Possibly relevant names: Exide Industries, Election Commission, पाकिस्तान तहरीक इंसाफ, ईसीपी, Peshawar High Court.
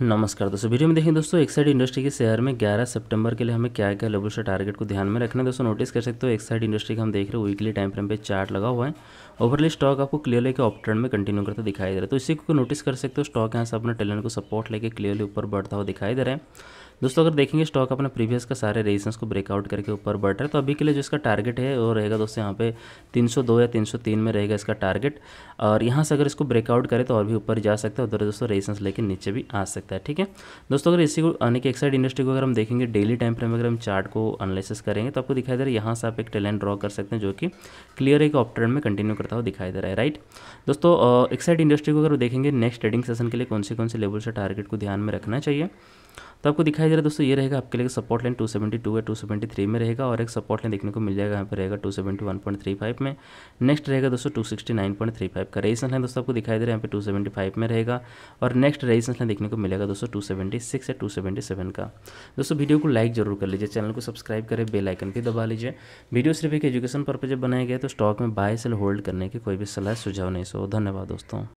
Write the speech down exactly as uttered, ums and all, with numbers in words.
नमस्कार दोस्तों, वीडियो में देखें दोस्तों एक्साइड इंडस्ट्री के शेयर में ग्यारह सितंबर के लिए हमें क्या क्या लेवल से टारगेट को ध्यान में रखना है। दोस्तों नोटिस कर सकते हो एक्साइड इंडस्ट्री का हम देख रहे हो वीकली टाइम फ्रेम पे चार्ट लगा हुआ है। ओवरली स्टॉक आपको क्लियरली के अप ट्रेंड में कंटिन्यू करता दिखाई दे रहा है, तो इसी को नोटिस कर सकते हो। स्टॉक यहाँ से अपने टेलन को सपोर्ट लेकर क्लियरली ऊपर बढ़ता हुआ दिखाई दे रहा है। दोस्तों अगर देखेंगे स्टॉक अपने प्रीवियस का सारे रेजिस्टेंस को ब्रेकआउट करके ऊपर बढ़ रहा है, तो अभी के लिए जो इसका टारगेट है वो रहेगा दोस्तों यहाँ पे तीन सौ दो या तीन सौ तीन में रहेगा इसका टारगेट। और यहाँ से अगर इसको ब्रेकआउट करे तो और भी ऊपर जा सकता है, उधर दोस्तों रेजिस्टेंस लेके नीचे भी आ सकता है। ठीक है दोस्तों, अगर इसी को यानी कि एक्साइड इंडस्ट्री को अगर हम देखेंगे डेली टाइम फ्रेम अगर हम चार्ट को एनालिसिस करेंगे तो आपको दिखाई दे रहा है यहाँ से आप एक ट्रेल लाइन ड्रॉ कर सकते हैं जो कि क्लियर एक अप ट्रेंड में कंटिन्यू करता हुआ दिखाई दे रहा है। राइट दोस्तों, एक्साइड इंडस्ट्री को अगर देखेंगे नेक्स्ट ट्रेडिंग सेशन के लिए कौन से कौन से लेवल से टारगेट को ध्यान में रखना चाहिए, तो आपको दिखाई दे रहा है दोस्तों ये रहेगा आपके लिए support line two seventy two या टू सेवेंटी थ्री में रहेगा, और एक सपोर्ट लाइन देखने को मिल जाएगा यहाँ पे रहेगा two seventy one point three five में। नेक्स्ट रहेगा दोस्तों two sixty nine point three five का रेजिस्टेंस लाइन दोस्तों आपको दिखाई दे रहा है यहाँ पे टू सेवेंटी फाइव में रहेगा, और नेक्स्ट रेजिस्टेंस लाइन देखने को मिलेगा दोस्तों टू सेवेंटी सिक्स या टू सेवेंटी सेवन का। दोस्तों वीडियो को लाइक जरूर कर लीजिए, चैनल को सब्सक्राइब करें, बेल आइकन भी दबा लीजिए। वीडियो सिर्फ एक एजुकेशन पर्पज बनाया गया है, तो स्टॉक में बाय सेल होल्ड करने की कोई भी सलाह सुझाव नहीं। सो धन्यवाद दोस्तों।